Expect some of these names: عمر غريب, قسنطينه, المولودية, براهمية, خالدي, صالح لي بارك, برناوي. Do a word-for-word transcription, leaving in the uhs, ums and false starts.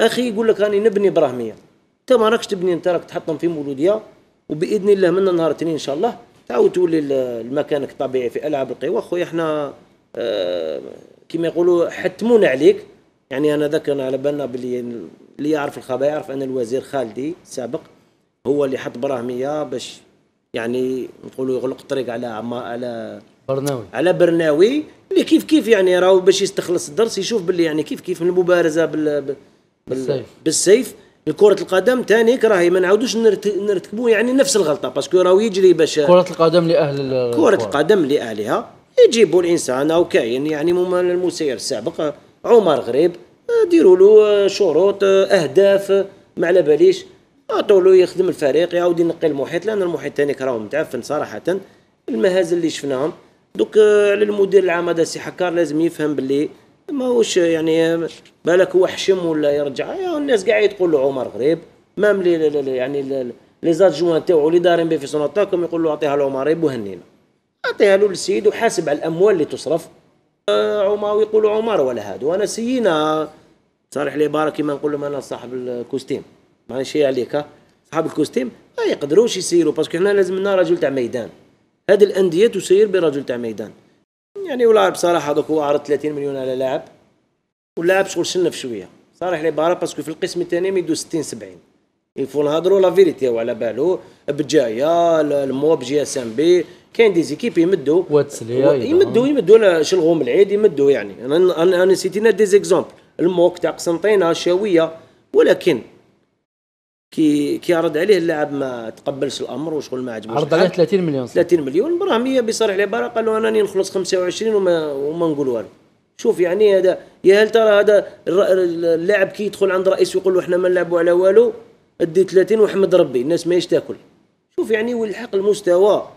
اخي يقول لك راني نبني براهميه، انت ما راكش تبني، انت راك تحطهم في مولوديه، وباذن الله من نهار اثنين ان شاء الله تعاود تولي لمكانك الطبيعي في العاب القوى. خويا احنا اه كما يقولوا حتمونا عليك. يعني انا ذاك انا على بالنا باللي اللي يعرف الخبايا يعرف ان الوزير خالدي السابق هو اللي حط براهميه باش يعني نقولوا يغلق الطريق على على برناوي على برناوي اللي كيف كيف يعني راهو باش يستخلص الدرس، يشوف باللي يعني كيف كيف المبارزه بال, بال بالسيف بالسيف الكرة القدم ثاني راهي ما نعاودوش نرتكبوا يعني نفس الغلطه، باسكو راهو يجري باش كرة القدم لاهل كرة القدم لاهلها يجيبوا الانسان او كاين يعني المسير السابق عمر غريب ديروا له شروط اهداف ما على باليش، عطوا له يخدم الفريق يعاود ينقي المحيط، لان المحيط ثاني راهو متعفن صراحه. المهازل اللي شفناهم دوك على المدير العام هذا سي حكار لازم يفهم باللي ماهوش يعني بالك هو حشم ولا يرجع، يعني الناس قاعد تقول له عمر غريب مام لي يعني لي زادجوان تاعو اللي دارين به في سون اتاكم يقول له اعطيها لعمر غريب وهنينا، اعطيها له السيد وحاسب على الاموال اللي تصرف. آه عمر يقولوا عمر ولا هادو انا سينا صالح لي بارك كيما نقول لهم انا صاحب الكوستيم مانيش عليك، صاحب الكوستيم ما يقدروش يسيروا باسكو حنا لازم لنا رجل تاع ميدان، هاد الانديه تسير برجل تاع ميدان. يعني ولاعب بصراحه دوك هو عرض ثلاثين مليون على لاعب واللاعب شغل شنف شويه صالح لي بارك باسكو في القسم الثاني يدو ستين سبعين يفو نهضروا لا فيريتي وعلى بالو بجايه الموب جي اس ام بي كاين دي زيكيب يمدوا يمدوا يمدوا شلغوم العيد يمدوا. يعني انا انا نسيتينا دي زيكزومبل الموك تاع قسنطينه شاويه، ولكن كي كي عرض عليه اللاعب ما تقبلش الامر وشغل ما عجبوش، عرض عليه ثلاثين مليون ثلاثين مليون براهميه بصريح العباره، قال له انا راني نخلص خمسة وعشرين وما وما نقول والو. شوف يعني هذا يا هل ترى هذا اللاعب كي يدخل عند رئيس ويقول له احنا ما نلعبوا على والو ادي ثلاثين وحمد ربي الناس ماهيش تاكل. شوف يعني ويلحق المستوى